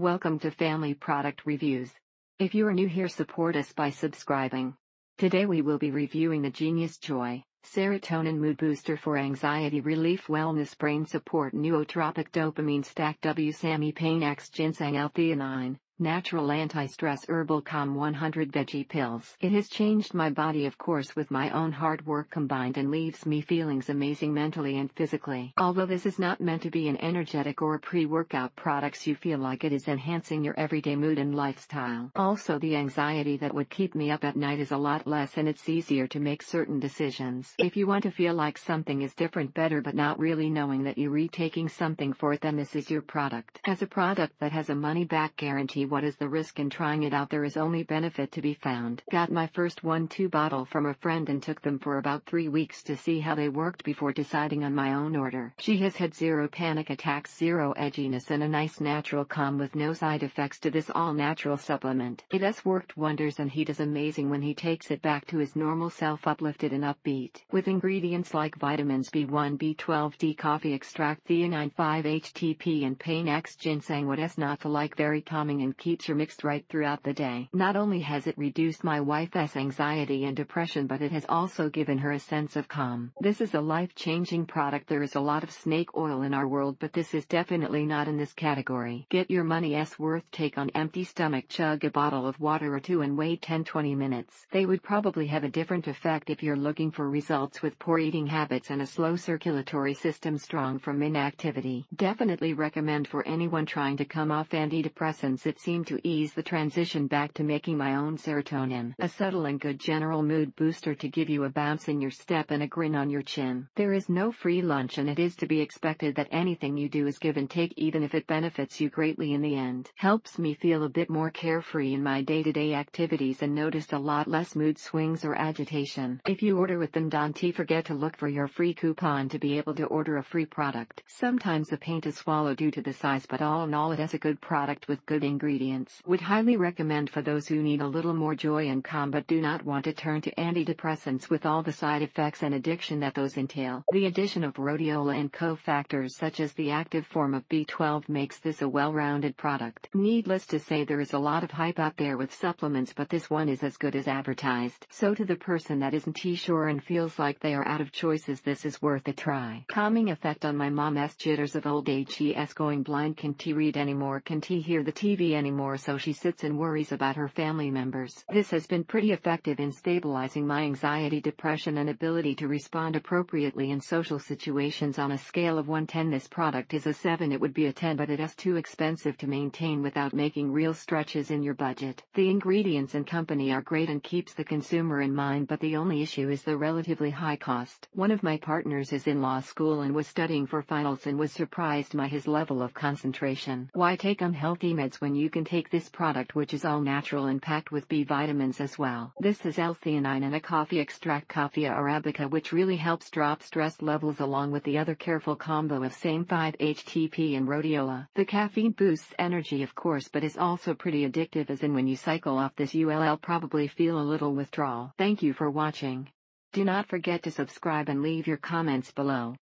Welcome to Family Product Reviews. If you are new here, support us by subscribing. Today we will be reviewing the Genius Joy Serotonin Mood Booster for Anxiety Relief, Wellness, Brain Support, Nootropic, Dopamine Stack, SAM-e, Panax Ginseng, L-Theanine, Natural Anti-Stress Herbal Calm 100 Veggie Pills. It has changed my body, of course, with my own hard work combined, and leaves me feeling amazing mentally and physically. Although this is not meant to be an energetic or pre-workout products, you feel like it is enhancing your everyday mood and lifestyle. Also, the anxiety that would keep me up at night is a lot less, and it's easier to make certain decisions. If you want to feel like something is different, better, but not really knowing that you're retaking something for it, then this is your product. As a product that has a money-back guarantee, what is the risk in trying it out? There is only benefit to be found. Got my first 1-2 bottle from a friend and took them for about 3 weeks to see how they worked before deciding on my own order. She has had 0 panic attacks, 0 edginess, and a nice natural calm with no side effects to this all-natural supplement. It has worked wonders, and he does amazing when he takes it back to his normal self, uplifted and upbeat. With ingredients like vitamins B1, B12, D, coffee extract, theanine, 5-HTP, and Panax Ginseng, what is not to like? Very calming and keeps your mixed right throughout the day. Not only has it reduced my wife's anxiety and depression, but it has also given her a sense of calm. This is a life-changing product. There is a lot of snake oil in our world, but this is definitely not in this category. Get your money's worth. Take on empty stomach, chug a bottle of water or two, and wait 10-20 minutes. They would probably have a different effect if you're looking for results with poor eating habits and a slow circulatory system strong from inactivity. Definitely recommend for anyone trying to come off antidepressants. It seemed to ease the transition back to making my own serotonin. A subtle and good general mood booster to give you a bounce in your step and a grin on your chin. There is no free lunch, and it is to be expected that anything you do is give and take, even if it benefits you greatly in the end. Helps me feel a bit more carefree in my day-to-day activities, and noticed a lot less mood swings or agitation. If you order with them, don't forget to look for your free coupon to be able to order a free product. Sometimes a pain to swallow due to the size, but all in all, it is a good product with good ingredients. Would highly recommend for those who need a little more joy and calm but do not want to turn to antidepressants with all the side effects and addiction that those entail. The addition of rhodiola and cofactors such as the active form of B12 makes this a well-rounded product. Needless to say, there is a lot of hype out there with supplements, but this one is as good as advertised. So to the person that isn't sure and feels like they are out of choices, this is worth a try. Calming effect on my mom's jitters of old age. She's going blind. Can she read anymore? Can she hear the TV anymore? So she sits and worries about her family members. This has been pretty effective in stabilizing my anxiety, depression, and ability to respond appropriately in social situations. On a scale of 1 to 10, this product is a 7. It would be a 10, but it is too expensive to maintain without making real stretches in your budget. The ingredients and company are great and keeps the consumer in mind, but the only issue is the relatively high cost. One of my partners is in law school and was studying for finals and was surprised by his level of concentration. Why take unhealthy meds when you can take this product, which is all natural and packed with B vitamins as well? This is L-Theanine and a coffee extract, coffee arabica, which really helps drop stress levels, along with the other careful combo of SAM-e, 5-HTP, and rhodiola. The caffeine boosts energy, of course, but is also pretty addictive, as in when you cycle off this, you'll probably feel a little withdrawal. Thank you for watching. Do not forget to subscribe and leave your comments below.